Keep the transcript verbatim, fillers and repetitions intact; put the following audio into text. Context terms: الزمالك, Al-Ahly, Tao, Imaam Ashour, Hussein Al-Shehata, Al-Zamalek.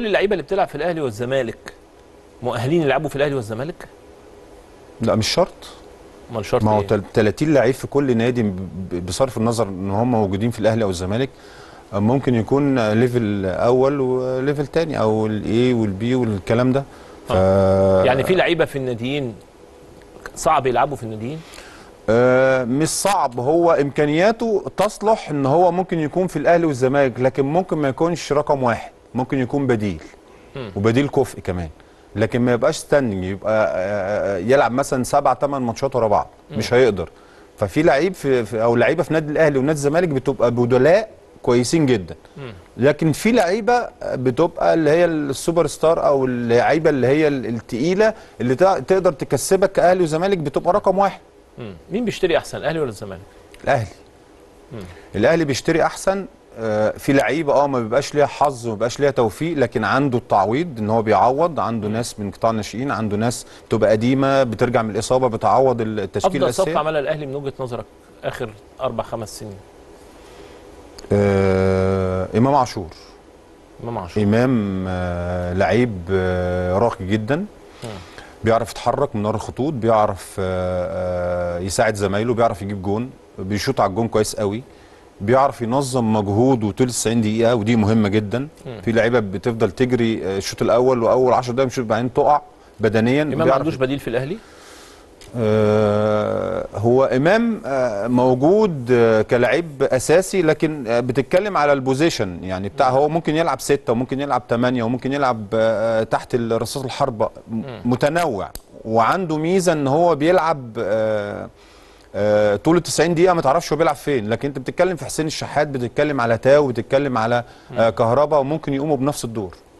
كل اللعيبه اللي بتلعب في الاهلي والزمالك مؤهلين يلعبوا في الاهلي والزمالك؟ لا مش شرط. امال شرط ايه؟ ما هو ثلاثين لعيب في كل نادي بصرف النظر ان هم موجودين في الاهلي او الزمالك ممكن يكون ليفل اول وليفل ثاني او الاي والبي والكلام ده. ف... آه. يعني في لعيبه في الناديين صعب يلعبوا في الناديين؟ آه مش صعب، هو امكانياته تصلح ان هو ممكن يكون في الاهلي والزمالك، لكن ممكن ما يكونش رقم واحد، ممكن يكون بديل م. وبديل كفء كمان، لكن ما يبقاش ستاندنج، يبقى يلعب مثلا سبع ثمان ماتشات ورا بعض مش هيقدر. ففي لعيب في او لعيبه في نادي الاهلي ونادي الزمالك بتبقى بدلاء كويسين جدا، لكن في لعيبه بتبقى اللي هي السوبر ستار او اللعيبه اللي هي الثقيله اللي تقدر تكسبك كاهلي وزمالك بتبقى رقم واحد. م. مين بيشتري احسن، الاهلي ولا الزمالك؟ الاهلي. م. الاهلي بيشتري احسن في لعيبه اه ما بيبقاش ليها حظ وما بيبقاش ليها توفيق، لكن عنده التعويض ان هو بيعوض، عنده ناس من قطاع الناشئين، عنده ناس بتبقى قديمه بترجع من الاصابه بتعوض التشكيل الاساسي. افضل صفقه عملها الاهلي من وجهه نظرك اخر اربع خمس سنين؟ آه امام عاشور. امام عاشور امام آه لعيب آه راقي جدا، م. بيعرف يتحرك من ورا الخطوط، بيعرف آه آه يساعد زمايله، بيعرف يجيب جون، بيشوط على الجون كويس قوي، بيعرف ينظم مجهوده طول تسعين دقيقه ودي مهمه جدا. م. في لعيبه بتفضل تجري الشوط الاول واول عشر دقائق مش بعدين تقع بدنيا. امام ما عندوش بديل في الاهلي؟ آه هو امام آه موجود آه كلاعب اساسي، لكن آه بتتكلم على البوزيشن يعني بتاع، هو ممكن يلعب سته وممكن يلعب ثمانيه وممكن يلعب آه تحت رصاص الحربه، متنوع وعنده ميزه ان هو بيلعب آه أه طول التسعين دقيقة ما تعرفش هو بيلعب فين، لكن أنت بتتكلم في حسين الشحات، بتتكلم على تاو، بتتكلم على أه كهربا، وممكن يقوموا بنفس الدور.